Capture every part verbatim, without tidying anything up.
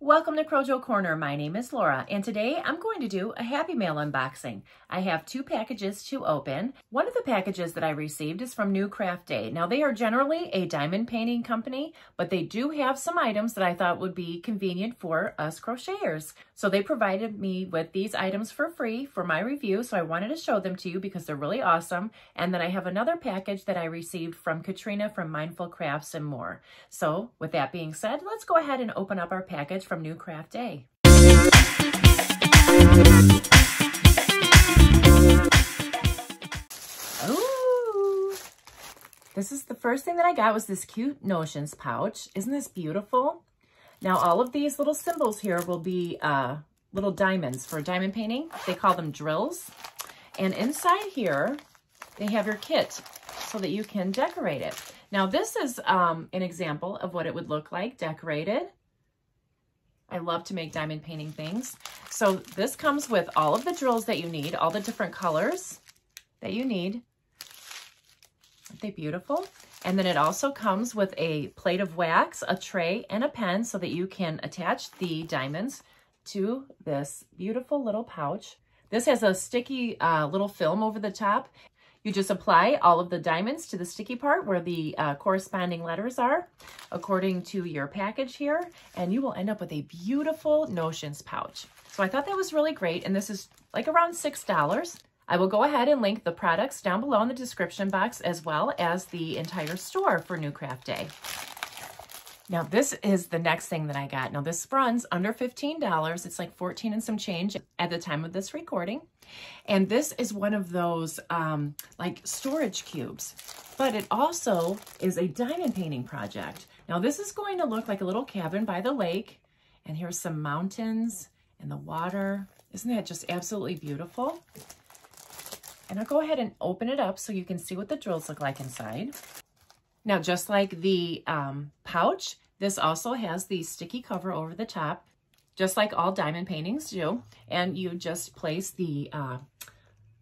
Welcome to Crojo Corner. My name is Laura, and today I'm going to do a Happy Mail unboxing. I have two packages to open. One of the packages that I received is from New Craft Day. Now, they are generally a diamond painting company, but they do have some items that I thought would be convenient for us crocheters. So they provided me with these items for free for my review, so I wanted to show them to you because they're really awesome. And then I have another package that I received from Katrina from Mindful Crafts and More. So with that being said, let's go ahead and open up our package from New Craft Day. Ooh! This is the first thing that I got was this cute notions pouch. Isn't this beautiful? Now all of these little symbols here will be uh, little diamonds for diamond painting. They call them drills. And inside here, they have your kit so that you can decorate it. Now this is um, an example of what it would look like decorated. I love to make diamond painting things. So this comes with all of the drills that you need, all the different colors that you need. Aren't they beautiful? And then it also comes with a plate of wax, a tray, and a pen so that you can attach the diamonds to this beautiful little pouch. This has a sticky uh, little film over the top. You just apply all of the diamonds to the sticky part where the uh, corresponding letters are according to your package here, and you will end up with a beautiful notions pouch. So I thought that was really great, and this is like around six dollars. I will go ahead and link the products down below in the description box as well as the entire store for New Craft Day. Now this is the next thing that I got. Now this runs under fifteen dollars. It's like fourteen and some change at the time of this recording. And this is one of those um, like storage cubes, but it also is a diamond painting project. Now this is going to look like a little cabin by the lake, and here's some mountains and the water. Isn't that just absolutely beautiful? And I'll go ahead and open it up so you can see what the drills look like inside. Now, just like the um, pouch, this also has the sticky cover over the top, just like all diamond paintings do. And you just place the, uh,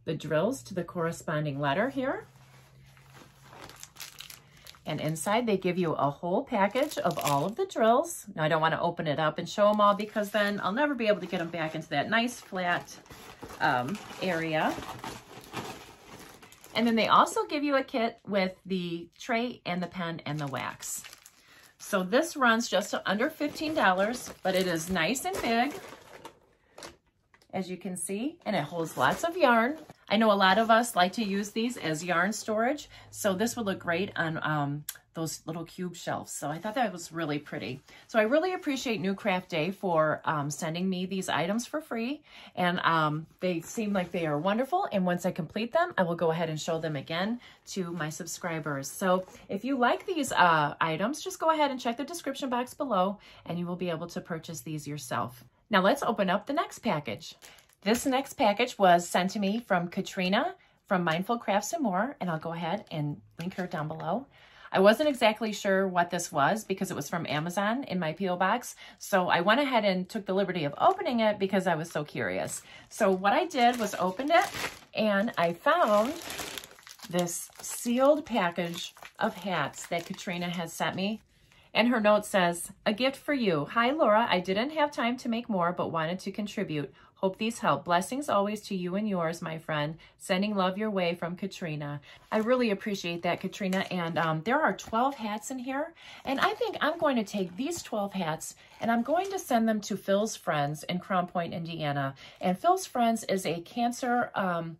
the drills to the corresponding letter here. And inside, they give you a whole package of all of the drills. Now, I don't want to open it up and show them all because then I'll never be able to get them back into that nice flat um, area. And then they also give you a kit with the tray and the pen and the wax. So this runs just under fifteen dollars, but it is nice and big, as you can see, and it holds lots of yarn. I know a lot of us like to use these as yarn storage, so this would look great on um, those little cube shelves. So I thought that was really pretty. So I really appreciate New Craft Day for um, sending me these items for free. And um, they seem like they are wonderful. And once I complete them, I will go ahead and show them again to my subscribers. So if you like these uh, items, just go ahead and check the description box below and you will be able to purchase these yourself. Now let's open up the next package. This next package was sent to me from Katrina from Mindful Crafts and More, and I'll go ahead and link her down below. I wasn't exactly sure what this was because it was from Amazon in my P O box. So I went ahead and took the liberty of opening it because I was so curious. So what I did was opened it and I found this sealed package of hats that Katrina has sent me. And her note says, "A gift for you. Hi, Laura. I didn't have time to make more, but wanted to contribute. Hope these help. Blessings always to you and yours, my friend. Sending love your way from Katrina." I really appreciate that, Katrina. And um, there are twelve hats in here. And I think I'm going to take these twelve hats and I'm going to send them to Phil's Friends in Crown Point, Indiana. And Phil's Friends is a cancer, um,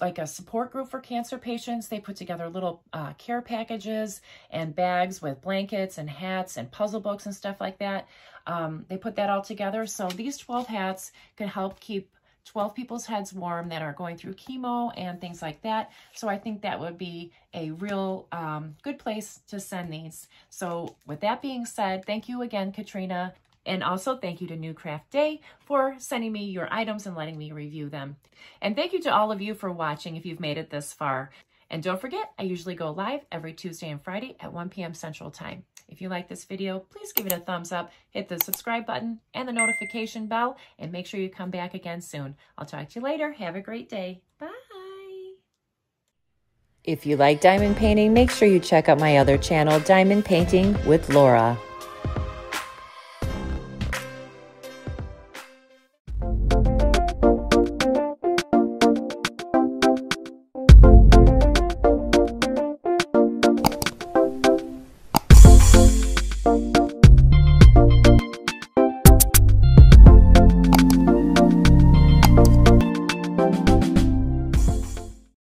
like a support group for cancer patients. They put together little uh, care packages and bags with blankets and hats and puzzle books and stuff like that. Um, they put that all together. So these twelve hats could help keep twelve people's heads warm that are going through chemo and things like that. So I think that would be a real um, good place to send these. So with that being said, thank you again, Katrina. And also thank you to New Craft Day for sending me your items and letting me review them. And thank you to all of you for watching if you've made it this far. And don't forget, I usually go live every Tuesday and Friday at one P M Central Time. If you like this video, please give it a thumbs up, hit the subscribe button and the notification bell, and make sure you come back again soon. I'll talk to you later. Have a great day. Bye. If you like diamond painting, make sure you check out my other channel, Diamond Painting with Laura.